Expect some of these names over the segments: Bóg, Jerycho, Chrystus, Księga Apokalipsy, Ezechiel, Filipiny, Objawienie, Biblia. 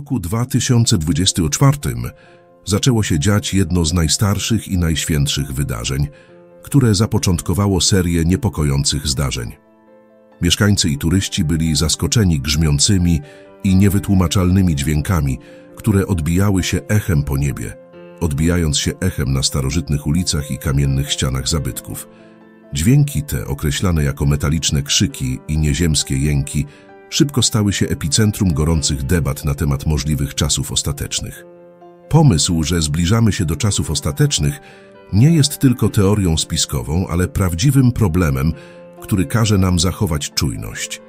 roku 2024 zaczęło się dziać jedno z najstarszych i najświętszych wydarzeń, które zapoczątkowało serię niepokojących zdarzeń. Mieszkańcy i turyści byli zaskoczeni grzmiącymi i niewytłumaczalnymi dźwiękami, które odbijały się echem po niebie, odbijając się echem na starożytnych ulicach i kamiennych ścianach zabytków. Dźwięki te, określane jako metaliczne krzyki i nieziemskie jęki, szybko stały się epicentrum gorących debat na temat możliwych czasów ostatecznych. Pomysł, że zbliżamy się do czasów ostatecznych, nie jest tylko teorią spiskową, ale prawdziwym problemem, który każe nam zachować czujność.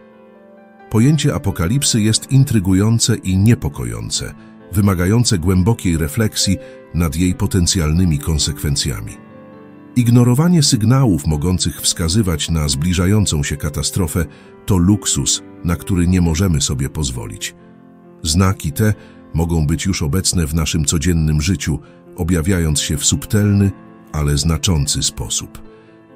Pojęcie apokalipsy jest intrygujące i niepokojące, wymagające głębokiej refleksji nad jej potencjalnymi konsekwencjami. Ignorowanie sygnałów mogących wskazywać na zbliżającą się katastrofę to luksus, na który nie możemy sobie pozwolić. Znaki te mogą być już obecne w naszym codziennym życiu, objawiając się w subtelny, ale znaczący sposób.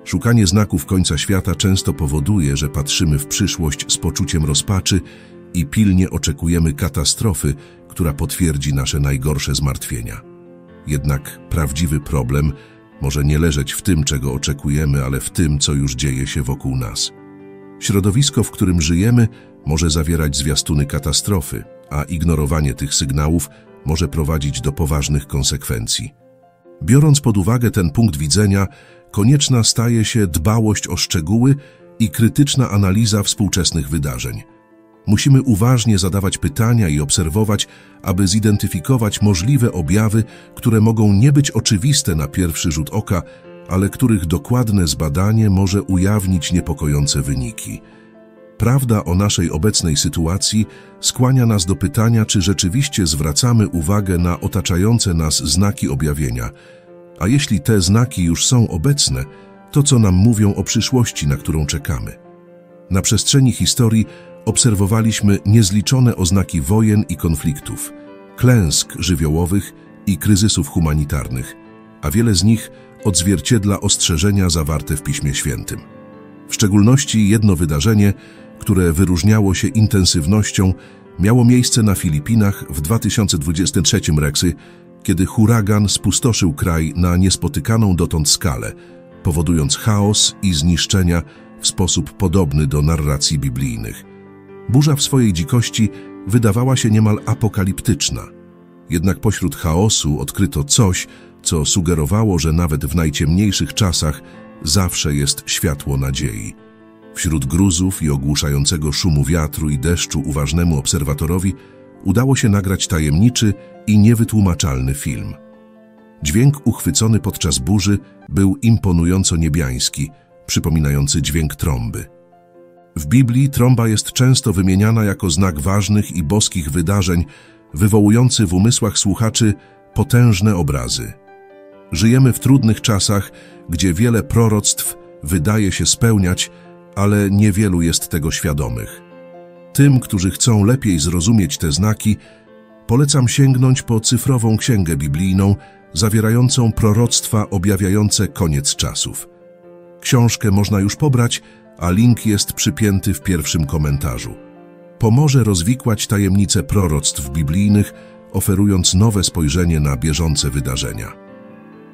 Szukanie znaków końca świata często powoduje, że patrzymy w przyszłość z poczuciem rozpaczy i pilnie oczekujemy katastrofy, która potwierdzi nasze najgorsze zmartwienia. Jednak prawdziwy problem może nie leżeć w tym, czego oczekujemy, ale w tym, co już dzieje się wokół nas. Środowisko, w którym żyjemy, może zawierać zwiastuny katastrofy, a ignorowanie tych sygnałów może prowadzić do poważnych konsekwencji. Biorąc pod uwagę ten punkt widzenia, konieczna staje się dbałość o szczegóły i krytyczna analiza współczesnych wydarzeń. Musimy uważnie zadawać pytania i obserwować, aby zidentyfikować możliwe objawy, które mogą nie być oczywiste na pierwszy rzut oka, ale których dokładne zbadanie może ujawnić niepokojące wyniki. Prawda o naszej obecnej sytuacji skłania nas do pytania, czy rzeczywiście zwracamy uwagę na otaczające nas znaki objawienia, a jeśli te znaki już są obecne, to co nam mówią o przyszłości, na którą czekamy. Na przestrzeni historii obserwowaliśmy niezliczone oznaki wojen i konfliktów, klęsk żywiołowych i kryzysów humanitarnych, a wiele z nich odzwierciedla ostrzeżenia zawarte w Piśmie Świętym. W szczególności jedno wydarzenie, które wyróżniało się intensywnością, miało miejsce na Filipinach w 2023 roku, kiedy huragan spustoszył kraj na niespotykaną dotąd skalę, powodując chaos i zniszczenia w sposób podobny do narracji biblijnych. Burza w swojej dzikości wydawała się niemal apokaliptyczna. Jednak pośród chaosu odkryto coś, co sugerowało, że nawet w najciemniejszych czasach zawsze jest światło nadziei. Wśród gruzów i ogłuszającego szumu wiatru i deszczu uważnemu obserwatorowi udało się nagrać tajemniczy i niewytłumaczalny film. Dźwięk uchwycony podczas burzy był imponująco niebiański, przypominający dźwięk trąby. W Biblii trąba jest często wymieniana jako znak ważnych i boskich wydarzeń, wywołujący w umysłach słuchaczy potężne obrazy. Żyjemy w trudnych czasach, gdzie wiele proroctw wydaje się spełniać, ale niewielu jest tego świadomych. Tym, którzy chcą lepiej zrozumieć te znaki, polecam sięgnąć po cyfrową księgę biblijną zawierającą proroctwa objawiające koniec czasów. Książkę można już pobrać, a link jest przypięty w pierwszym komentarzu. Pomoże rozwikłać tajemnice proroctw biblijnych, oferując nowe spojrzenie na bieżące wydarzenia.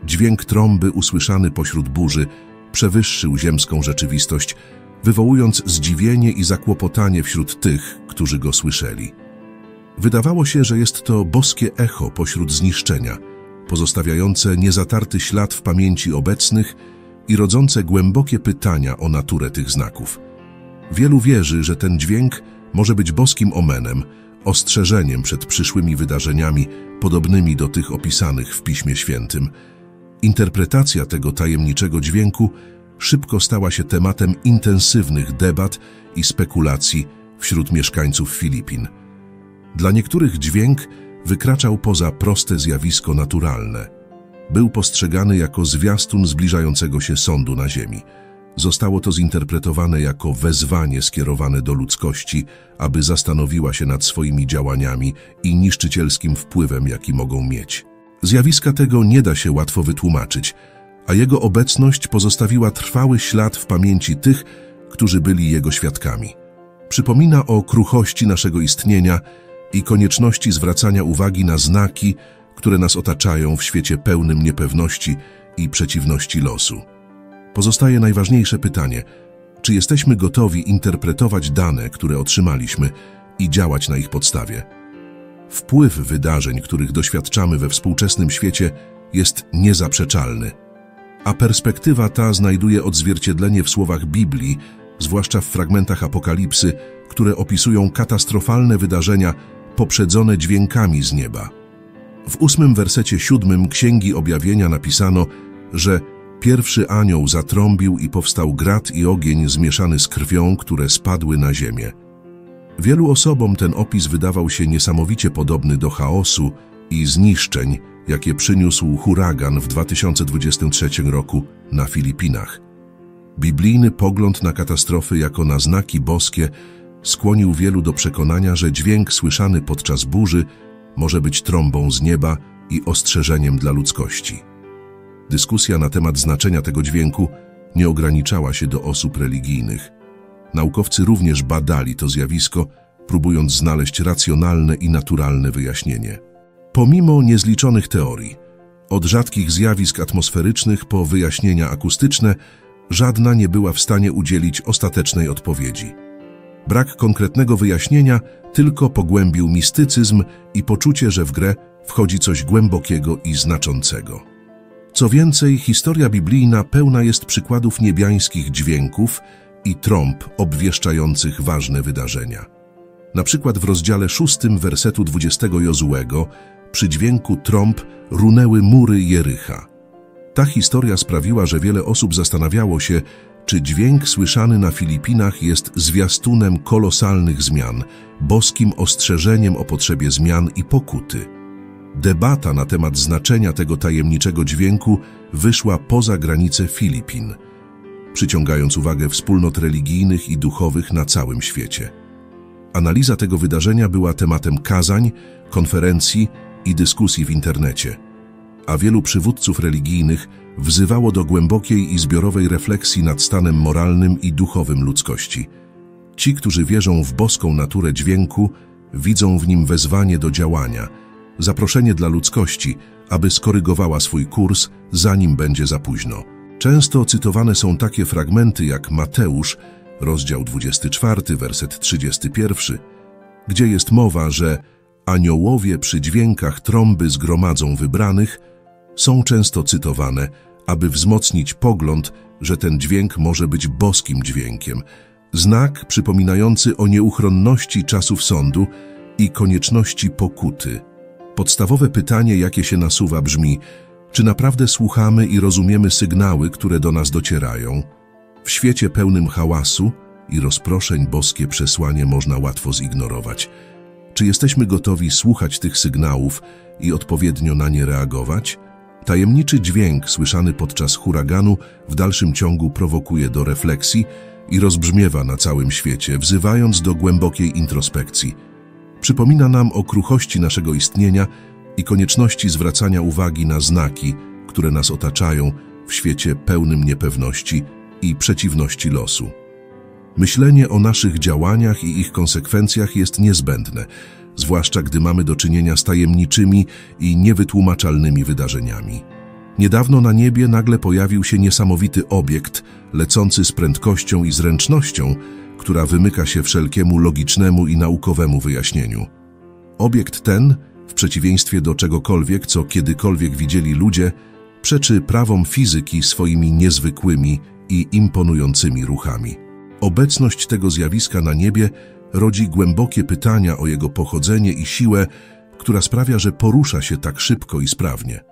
Dźwięk trąby usłyszany pośród burzy przewyższył ziemską rzeczywistość, wywołując zdziwienie i zakłopotanie wśród tych, którzy go słyszeli. Wydawało się, że jest to boskie echo pośród zniszczenia, pozostawiające niezatarty ślad w pamięci obecnych i rodzące głębokie pytania o naturę tych znaków. Wielu wierzy, że ten dźwięk może być boskim omenem, ostrzeżeniem przed przyszłymi wydarzeniami podobnymi do tych opisanych w Piśmie Świętym. Interpretacja tego tajemniczego dźwięku szybko stała się tematem intensywnych debat i spekulacji wśród mieszkańców Filipin. Dla niektórych dźwięk wykraczał poza proste zjawisko naturalne. Był postrzegany jako zwiastun zbliżającego się sądu na ziemi. Zostało to zinterpretowane jako wezwanie skierowane do ludzkości, aby zastanowiła się nad swoimi działaniami i niszczycielskim wpływem, jaki mogą mieć. Zjawiska tego nie da się łatwo wytłumaczyć, a jego obecność pozostawiła trwały ślad w pamięci tych, którzy byli jego świadkami. Przypomina o kruchości naszego istnienia i konieczności zwracania uwagi na znaki, które nas otaczają w świecie pełnym niepewności i przeciwności losu. Pozostaje najważniejsze pytanie, czy jesteśmy gotowi interpretować dane, które otrzymaliśmy i działać na ich podstawie. Wpływ wydarzeń, których doświadczamy we współczesnym świecie, jest niezaprzeczalny, a perspektywa ta znajduje odzwierciedlenie w słowach Biblii, zwłaszcza w fragmentach Apokalipsy, które opisują katastrofalne wydarzenia poprzedzone dźwiękami z nieba. W 8. wersecie 7 Księgi Objawienia napisano, że pierwszy anioł zatrąbił i powstał grad i ogień zmieszany z krwią, które spadły na ziemię. Wielu osobom ten opis wydawał się niesamowicie podobny do chaosu i zniszczeń, jakie przyniósł huragan w 2023 roku na Filipinach. Biblijny pogląd na katastrofy jako na znaki boskie skłonił wielu do przekonania, że dźwięk słyszany podczas burzy może być trąbą z nieba i ostrzeżeniem dla ludzkości. Dyskusja na temat znaczenia tego dźwięku nie ograniczała się do osób religijnych. Naukowcy również badali to zjawisko, próbując znaleźć racjonalne i naturalne wyjaśnienie. Pomimo niezliczonych teorii, od rzadkich zjawisk atmosferycznych po wyjaśnienia akustyczne, żadna nie była w stanie udzielić ostatecznej odpowiedzi. Brak konkretnego wyjaśnienia tylko pogłębił mistycyzm i poczucie, że w grę wchodzi coś głębokiego i znaczącego. Co więcej, historia biblijna pełna jest przykładów niebiańskich dźwięków i trąb obwieszczających ważne wydarzenia. Na przykład w rozdziale 6 wersetu 20 Jozuego przy dźwięku trąb runęły mury Jerycha. Ta historia sprawiła, że wiele osób zastanawiało się, czy dźwięk słyszany na Filipinach jest zwiastunem kolosalnych zmian, boskim ostrzeżeniem o potrzebie zmian i pokuty. Debata na temat znaczenia tego tajemniczego dźwięku wyszła poza granice Filipin, przyciągając uwagę wspólnot religijnych i duchowych na całym świecie. Analiza tego wydarzenia była tematem kazań, konferencji i dyskusji w internecie, a wielu przywódców religijnych wzywało do głębokiej i zbiorowej refleksji nad stanem moralnym i duchowym ludzkości. Ci, którzy wierzą w boską naturę dźwięku, widzą w nim wezwanie do działania, zaproszenie dla ludzkości, aby skorygowała swój kurs, zanim będzie za późno. Często cytowane są takie fragmenty jak Mateusz, rozdział 24, werset 31, gdzie jest mowa, że aniołowie przy dźwiękach trąby zgromadzą wybranych, są często cytowane, aby wzmocnić pogląd, że ten dźwięk może być boskim dźwiękiem, znak przypominający o nieuchronności czasów sądu i konieczności pokuty. Podstawowe pytanie, jakie się nasuwa, brzmi: czy naprawdę słuchamy i rozumiemy sygnały, które do nas docierają? W świecie pełnym hałasu i rozproszeń boskie przesłanie można łatwo zignorować. Czy jesteśmy gotowi słuchać tych sygnałów i odpowiednio na nie reagować? Tajemniczy dźwięk słyszany podczas huraganu w dalszym ciągu prowokuje do refleksji i rozbrzmiewa na całym świecie, wzywając do głębokiej introspekcji. Przypomina nam o kruchości naszego istnienia i konieczności zwracania uwagi na znaki, które nas otaczają w świecie pełnym niepewności i przeciwności losu. Myślenie o naszych działaniach i ich konsekwencjach jest niezbędne, zwłaszcza gdy mamy do czynienia z tajemniczymi i niewytłumaczalnymi wydarzeniami. Niedawno na niebie nagle pojawił się niesamowity obiekt, lecący z prędkością i zręcznością, która wymyka się wszelkiemu logicznemu i naukowemu wyjaśnieniu. Obiekt ten, w przeciwieństwie do czegokolwiek, co kiedykolwiek widzieli ludzie, przeczy prawom fizyki swoimi niezwykłymi i imponującymi ruchami. Obecność tego zjawiska na niebie rodzi głębokie pytania o jego pochodzenie i siłę, która sprawia, że porusza się tak szybko i sprawnie.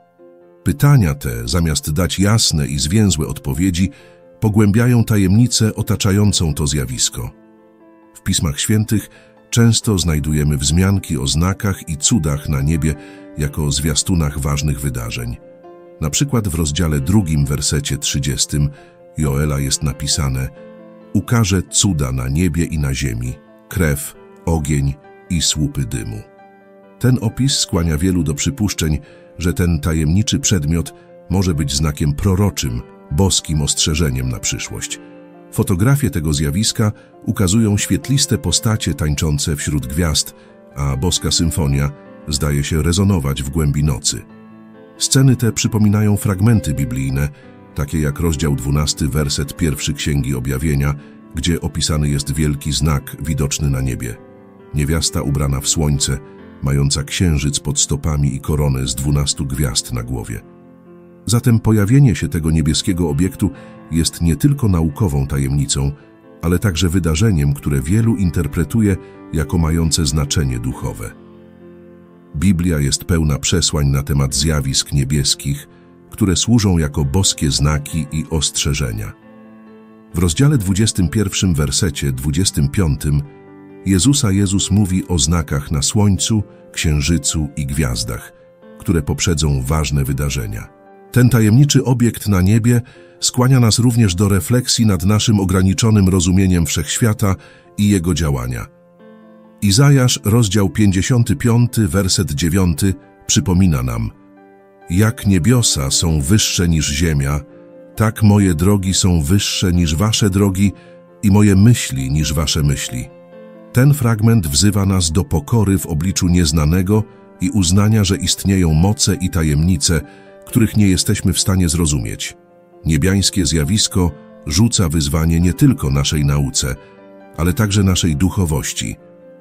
Pytania te, zamiast dać jasne i zwięzłe odpowiedzi, pogłębiają tajemnicę otaczającą to zjawisko. W Pismach Świętych często znajdujemy wzmianki o znakach i cudach na niebie jako zwiastunach ważnych wydarzeń. Na przykład w rozdziale 2, wersecie 30 Joela jest napisane: ukaże cuda na niebie i na ziemi, krew, ogień i słupy dymu. Ten opis skłania wielu do przypuszczeń, że ten tajemniczy przedmiot może być znakiem proroczym, boskim ostrzeżeniem na przyszłość. Fotografie tego zjawiska ukazują świetliste postacie tańczące wśród gwiazd, a boska symfonia zdaje się rezonować w głębi nocy. Sceny te przypominają fragmenty biblijne, takie jak rozdział 12, werset 1 Księgi Objawienia, gdzie opisany jest wielki znak widoczny na niebie. Niewiasta ubrana w słońce, mająca księżyc pod stopami i koronę z 12 gwiazd na głowie. Zatem pojawienie się tego niebieskiego obiektu jest nie tylko naukową tajemnicą, ale także wydarzeniem, które wielu interpretuje jako mające znaczenie duchowe. Biblia jest pełna przesłań na temat zjawisk niebieskich, które służą jako boskie znaki i ostrzeżenia. W rozdziale 21, wersecie 25 Jezus mówi o znakach na słońcu, księżycu i gwiazdach, które poprzedzą ważne wydarzenia. Ten tajemniczy obiekt na niebie skłania nas również do refleksji nad naszym ograniczonym rozumieniem wszechświata i jego działania. Izajasz, rozdział 55, werset 9 przypomina nam: jak niebiosa są wyższe niż ziemia, tak moje drogi są wyższe niż wasze drogi i moje myśli niż wasze myśli. Ten fragment wzywa nas do pokory w obliczu nieznanego i uznania, że istnieją moce i tajemnice, których nie jesteśmy w stanie zrozumieć. Niebiańskie zjawisko rzuca wyzwanie nie tylko naszej nauce, ale także naszej duchowości,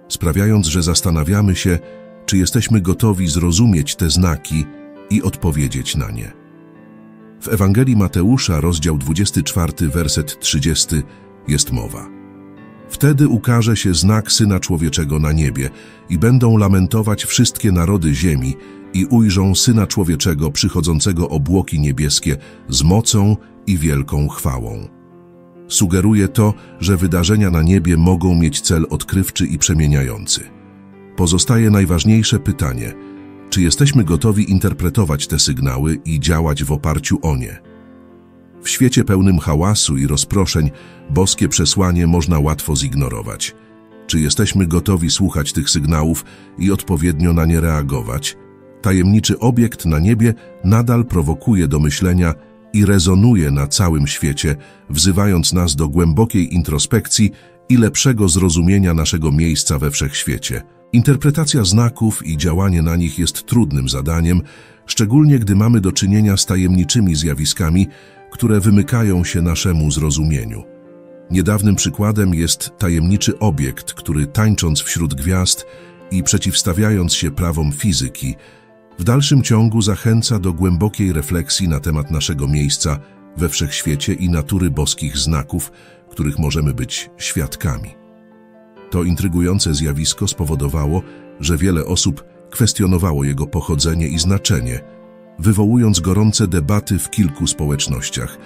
sprawiając, że zastanawiamy się, czy jesteśmy gotowi zrozumieć te znaki i odpowiedzieć na nie. W Ewangelii Mateusza, rozdział 24, werset 30 jest mowa: wtedy ukaże się znak Syna Człowieczego na niebie i będą lamentować wszystkie narody ziemi i ujrzą Syna Człowieczego przychodzącego obłoki niebieskie z mocą i wielką chwałą. Sugeruje to, że wydarzenia na niebie mogą mieć cel odkrywczy i przemieniający. Pozostaje najważniejsze pytanie: czy jesteśmy gotowi interpretować te sygnały i działać w oparciu o nie? W świecie pełnym hałasu i rozproszeń boskie przesłanie można łatwo zignorować. Czy jesteśmy gotowi słuchać tych sygnałów i odpowiednio na nie reagować? Tajemniczy obiekt na niebie nadal prowokuje do myślenia i rezonuje na całym świecie, wzywając nas do głębokiej introspekcji i lepszego zrozumienia naszego miejsca we wszechświecie. Interpretacja znaków i działanie na nich jest trudnym zadaniem, szczególnie gdy mamy do czynienia z tajemniczymi zjawiskami, które wymykają się naszemu zrozumieniu. Niedawnym przykładem jest tajemniczy obiekt, który tańcząc wśród gwiazd i przeciwstawiając się prawom fizyki, w dalszym ciągu zachęca do głębokiej refleksji na temat naszego miejsca we wszechświecie i natury boskich znaków, których możemy być świadkami. To intrygujące zjawisko spowodowało, że wiele osób kwestionowało jego pochodzenie i znaczenie, wywołując gorące debaty w kilku społecznościach.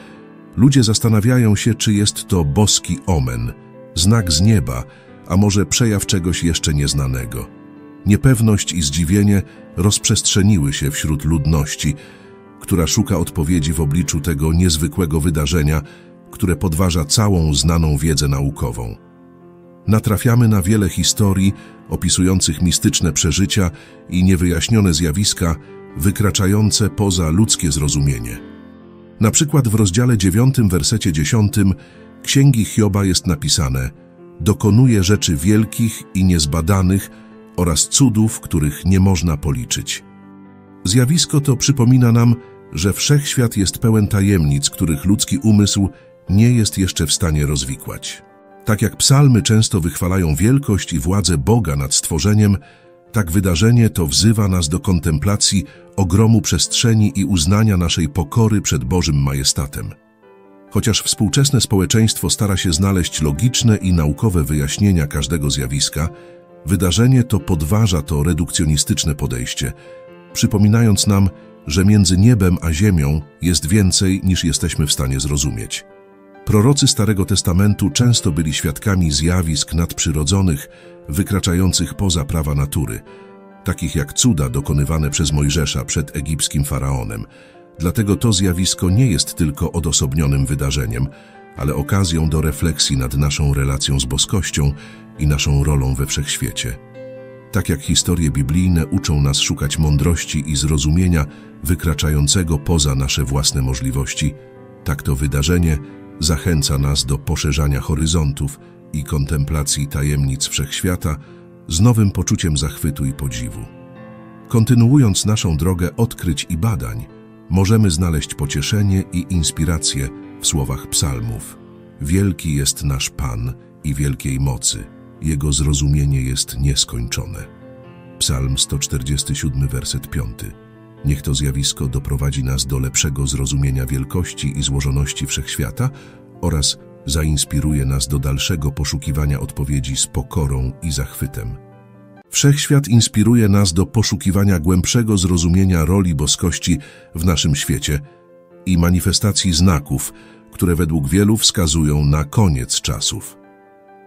Ludzie zastanawiają się, czy jest to boski omen, znak z nieba, a może przejaw czegoś jeszcze nieznanego. Niepewność i zdziwienie rozprzestrzeniły się wśród ludności, która szuka odpowiedzi w obliczu tego niezwykłego wydarzenia, które podważa całą znaną wiedzę naukową. Natrafiamy na wiele historii opisujących mistyczne przeżycia i niewyjaśnione zjawiska wykraczające poza ludzkie zrozumienie. Na przykład w rozdziale 9, wersecie 10 Księgi Hioba jest napisane: dokonuje rzeczy wielkich i niezbadanych oraz cudów, których nie można policzyć. Zjawisko to przypomina nam, że wszechświat jest pełen tajemnic, których ludzki umysł nie jest jeszcze w stanie rozwikłać. Tak jak psalmy często wychwalają wielkość i władzę Boga nad stworzeniem, tak wydarzenie to wzywa nas do kontemplacji ogromu przestrzeni i uznania naszej pokory przed Bożym majestatem. Chociaż współczesne społeczeństwo stara się znaleźć logiczne i naukowe wyjaśnienia każdego zjawiska, wydarzenie to podważa to redukcjonistyczne podejście, przypominając nam, że między niebem a ziemią jest więcej, niż jesteśmy w stanie zrozumieć. Prorocy Starego Testamentu często byli świadkami zjawisk nadprzyrodzonych, wykraczających poza prawa natury, takich jak cuda dokonywane przez Mojżesza przed egipskim faraonem. Dlatego to zjawisko nie jest tylko odosobnionym wydarzeniem, ale okazją do refleksji nad naszą relacją z boskością i naszą rolą we wszechświecie. Tak jak historie biblijne uczą nas szukać mądrości i zrozumienia wykraczającego poza nasze własne możliwości, tak to wydarzenie zachęca nas do poszerzania horyzontów i kontemplacji tajemnic wszechświata z nowym poczuciem zachwytu i podziwu. Kontynuując naszą drogę odkryć i badań, możemy znaleźć pocieszenie i inspirację w słowach psalmów. Wielki jest nasz Pan i wielkiej mocy, Jego zrozumienie jest nieskończone. Psalm 147, werset 5. Niech to zjawisko doprowadzi nas do lepszego zrozumienia wielkości i złożoności wszechświata oraz zainspiruje nas do dalszego poszukiwania odpowiedzi z pokorą i zachwytem. Wszechświat inspiruje nas do poszukiwania głębszego zrozumienia roli boskości w naszym świecie i manifestacji znaków, które według wielu wskazują na koniec czasów.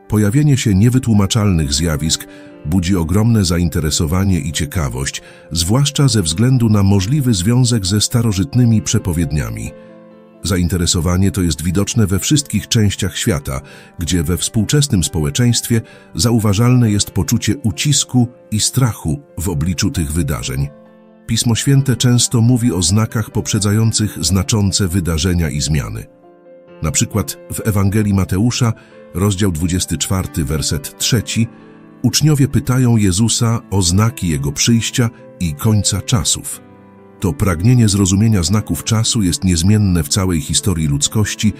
Pojawienie się niewytłumaczalnych zjawisk budzi ogromne zainteresowanie i ciekawość, zwłaszcza ze względu na możliwy związek ze starożytnymi przepowiedniami. Zainteresowanie to jest widoczne we wszystkich częściach świata, gdzie we współczesnym społeczeństwie zauważalne jest poczucie ucisku i strachu w obliczu tych wydarzeń. Pismo Święte często mówi o znakach poprzedzających znaczące wydarzenia i zmiany. Na przykład w Ewangelii Mateusza, rozdział 24, werset 3, uczniowie pytają Jezusa o znaki Jego przyjścia i końca czasów. To pragnienie zrozumienia znaków czasu jest niezmienne w całej historii ludzkości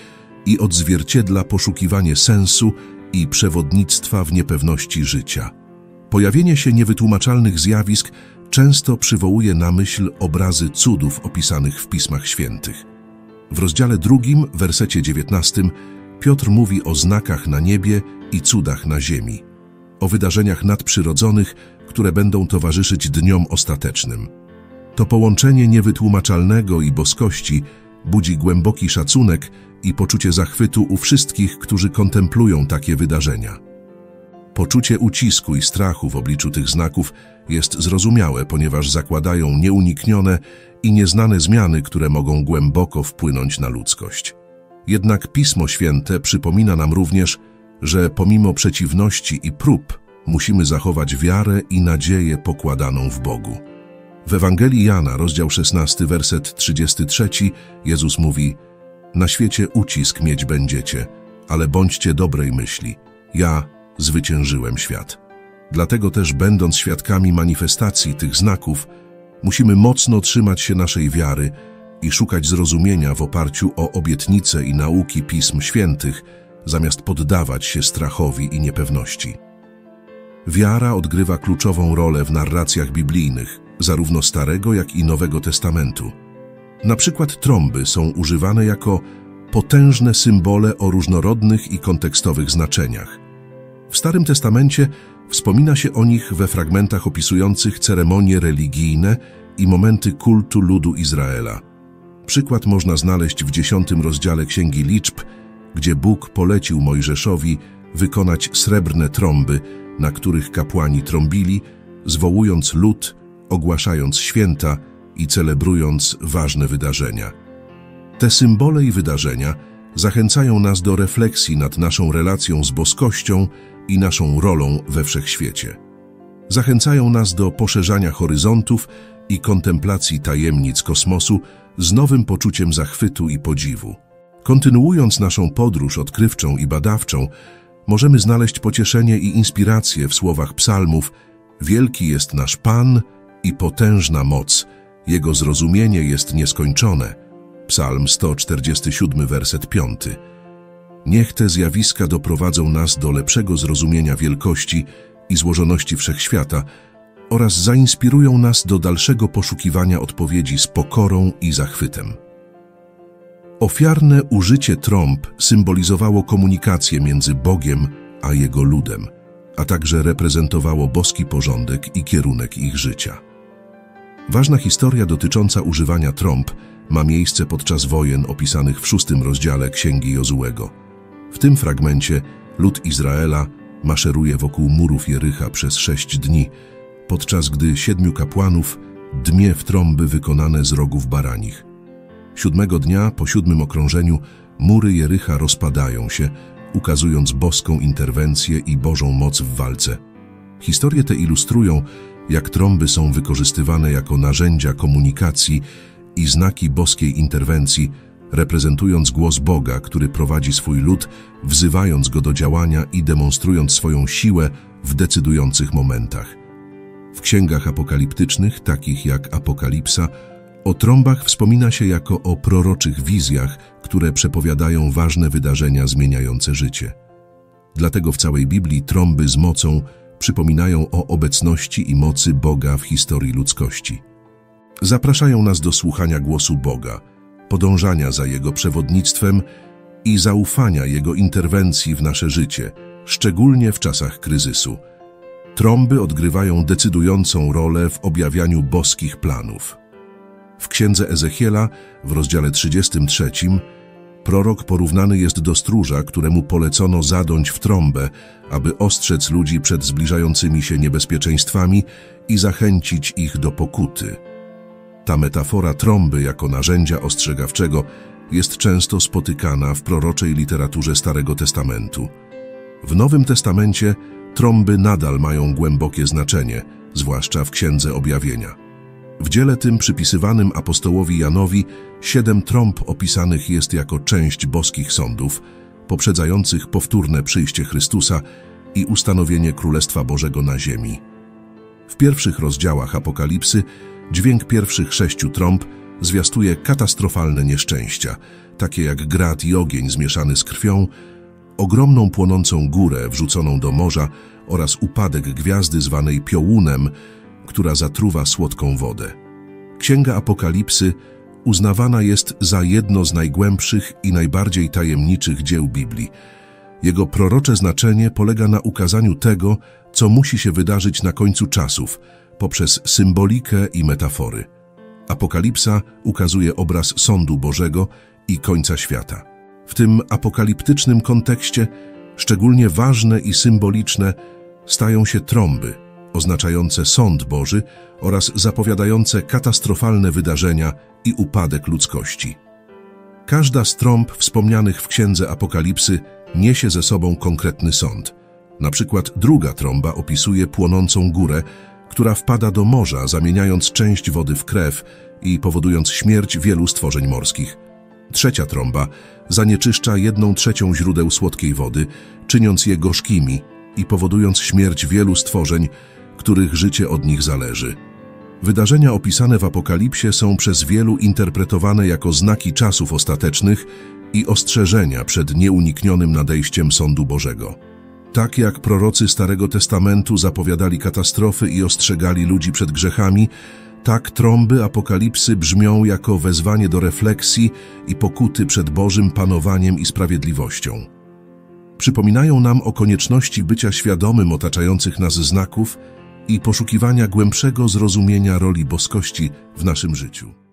i odzwierciedla poszukiwanie sensu i przewodnictwa w niepewności życia. Pojawienie się niewytłumaczalnych zjawisk często przywołuje na myśl obrazy cudów opisanych w Pismach Świętych. W rozdziale 2, wersecie 19, Piotr mówi o znakach na niebie i cudach na ziemi, o wydarzeniach nadprzyrodzonych, które będą towarzyszyć dniom ostatecznym. To połączenie niewytłumaczalnego i boskości budzi głęboki szacunek i poczucie zachwytu u wszystkich, którzy kontemplują takie wydarzenia. Poczucie ucisku i strachu w obliczu tych znaków jest zrozumiałe, ponieważ zakładają nieuniknione i nieznane zmiany, które mogą głęboko wpłynąć na ludzkość. Jednak Pismo Święte przypomina nam również, że pomimo przeciwności i prób musimy zachować wiarę i nadzieję pokładaną w Bogu. W Ewangelii Jana, rozdział 16, werset 33, Jezus mówi: na świecie ucisk mieć będziecie, ale bądźcie dobrej myśli. Ja zwyciężyłem świat. Dlatego też, będąc świadkami manifestacji tych znaków, musimy mocno trzymać się naszej wiary i szukać zrozumienia w oparciu o obietnice i nauki Pism Świętych, zamiast poddawać się strachowi i niepewności. Wiara odgrywa kluczową rolę w narracjach biblijnych, zarówno Starego, jak i Nowego Testamentu. Na przykład trąby są używane jako potężne symbole o różnorodnych i kontekstowych znaczeniach. W Starym Testamencie wspomina się o nich we fragmentach opisujących ceremonie religijne i momenty kultu ludu Izraela. Przykład można znaleźć w 10 rozdziale Księgi Liczb, gdzie Bóg polecił Mojżeszowi wykonać srebrne trąby, na których kapłani trąbili, zwołując lud, ogłaszając święta i celebrując ważne wydarzenia. Te symbole i wydarzenia zachęcają nas do refleksji nad naszą relacją z boskością i naszą rolą we wszechświecie. Zachęcają nas do poszerzania horyzontów i kontemplacji tajemnic kosmosu z nowym poczuciem zachwytu i podziwu. Kontynuując naszą podróż odkrywczą i badawczą, możemy znaleźć pocieszenie i inspirację w słowach psalmów: wielki jest nasz Pan i potężna moc, Jego zrozumienie jest nieskończone. Psalm 147, werset 5. Niech te zjawiska doprowadzą nas do lepszego zrozumienia wielkości i złożoności wszechświata oraz zainspirują nas do dalszego poszukiwania odpowiedzi z pokorą i zachwytem. Ofiarne użycie trąb symbolizowało komunikację między Bogiem a Jego ludem, a także reprezentowało boski porządek i kierunek ich życia. Ważna historia dotycząca używania trąb ma miejsce podczas wojen opisanych w 6 rozdziale Księgi Jozuego. W tym fragmencie lud Izraela maszeruje wokół murów Jerycha przez 6 dni, podczas gdy 7 kapłanów dmie w trąby wykonane z rogów baranich. 7 dnia, po 7 okrążeniu, mury Jerycha rozpadają się, ukazując boską interwencję i Bożą moc w walce. Historie te ilustrują, jak trąby są wykorzystywane jako narzędzia komunikacji i znaki boskiej interwencji, reprezentując głos Boga, który prowadzi swój lud, wzywając go do działania i demonstrując swoją siłę w decydujących momentach. W księgach apokaliptycznych, takich jak Apokalipsa, o trąbach wspomina się jako o proroczych wizjach, które przepowiadają ważne wydarzenia zmieniające życie. Dlatego w całej Biblii trąby z mocą przypominają o obecności i mocy Boga w historii ludzkości. Zapraszają nas do słuchania głosu Boga, podążania za Jego przewodnictwem i zaufania Jego interwencji w nasze życie, szczególnie w czasach kryzysu. Trąby odgrywają decydującą rolę w objawianiu boskich planów. W księdze Ezechiela, w rozdziale 33, prorok porównany jest do stróża, któremu polecono zadąć w trąbę, aby ostrzec ludzi przed zbliżającymi się niebezpieczeństwami i zachęcić ich do pokuty. Ta metafora trąby jako narzędzia ostrzegawczego jest często spotykana w proroczej literaturze Starego Testamentu. W Nowym Testamencie trąby nadal mają głębokie znaczenie, zwłaszcza w Księdze Objawienia. W dziele tym przypisywanym apostołowi Janowi 7 trąb opisanych jest jako część boskich sądów, poprzedzających powtórne przyjście Chrystusa i ustanowienie Królestwa Bożego na ziemi. W pierwszych rozdziałach Apokalipsy dźwięk pierwszych 6 trąb zwiastuje katastrofalne nieszczęścia, takie jak grad i ogień zmieszany z krwią, ogromną płonącą górę wrzuconą do morza oraz upadek gwiazdy zwanej piołunem, która zatruwa słodką wodę. Księga Apokalipsy uznawana jest za jedno z najgłębszych i najbardziej tajemniczych dzieł Biblii. Jego prorocze znaczenie polega na ukazaniu tego, co musi się wydarzyć na końcu czasów, poprzez symbolikę i metafory. Apokalipsa ukazuje obraz sądu Bożego i końca świata. W tym apokaliptycznym kontekście szczególnie ważne i symboliczne stają się trąby, oznaczające sąd Boży oraz zapowiadające katastrofalne wydarzenia i upadek ludzkości. Każda z trąb wspomnianych w Księdze Apokalipsy niesie ze sobą konkretny sąd. Na przykład 2. trąba opisuje płonącą górę, która wpada do morza, zamieniając część wody w krew i powodując śmierć wielu stworzeń morskich. 3. trąba zanieczyszcza 1/3 źródeł słodkiej wody, czyniąc je gorzkimi i powodując śmierć wielu stworzeń, których życie od nich zależy. Wydarzenia opisane w Apokalipsie są przez wielu interpretowane jako znaki czasów ostatecznych i ostrzeżenia przed nieuniknionym nadejściem sądu Bożego. Tak jak prorocy Starego Testamentu zapowiadali katastrofy i ostrzegali ludzi przed grzechami, tak trąby Apokalipsy brzmią jako wezwanie do refleksji i pokuty przed Bożym panowaniem i sprawiedliwością. Przypominają nam o konieczności bycia świadomym otaczających nas znaków i poszukiwania głębszego zrozumienia roli boskości w naszym życiu.